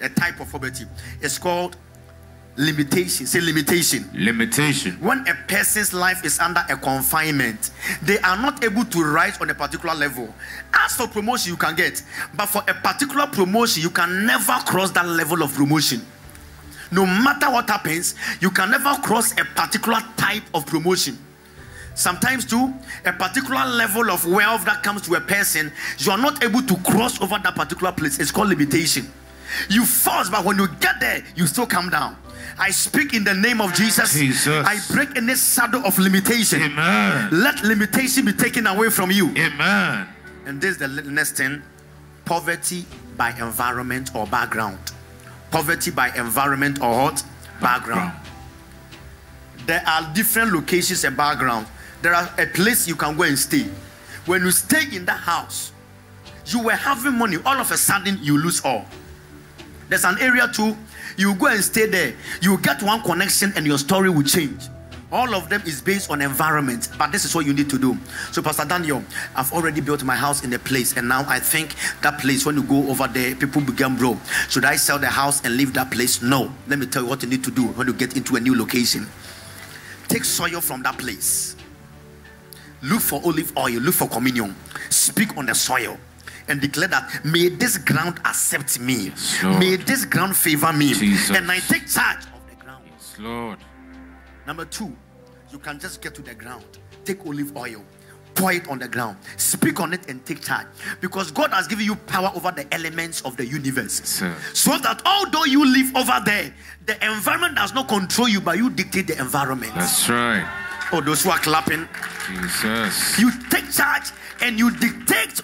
a type of poverty. It's called limitation. Say limitation. Limitation. When a person's life is under a confinement, they are not able to rise on a particular level. As for promotion, you can get, but for a particular promotion, you can never cross that level of promotion. No matter what happens, you can never cross a particular type of promotion. Sometimes too, a particular level of wealth that comes to a person, you are not able to cross over that particular place. It's called limitation. You force, but when you get there, you still come down. I speak in the name of Jesus. Jesus. I break any shadow of limitation. Amen. Let limitation be taken away from you. Amen. And this is the next thing. Poverty by environment or background. Poverty by environment or what? Background. There are different locations and background. There are a place you can go and stay. When you stay in that house, you were having money. All of a sudden, you lose all. There's an area too. You go and stay there. You get one connection and your story will change. All of them is based on environment, but this is what you need to do. So Pastor Daniel, I've already built my house in the place, and now I think that place, when you go over there, people began, bro, should I sell the house and leave that place? No. Let me tell you what you need to do when you get into a new location. Take soil from that place. Look for olive oil. Look for communion. Speak on the soil and declare that, may this ground accept me. Yes, may this ground favor me. Jesus. And I take charge of the ground. Yes, Lord. Number two, you can just get to the ground. Take olive oil, pour it on the ground, speak on it and take charge. Because God has given you power over the elements of the universe. So that although you live over there, the environment does not control you, but you dictate the environment. That's right. Oh, those who are clapping. Jesus. You take charge and you dictate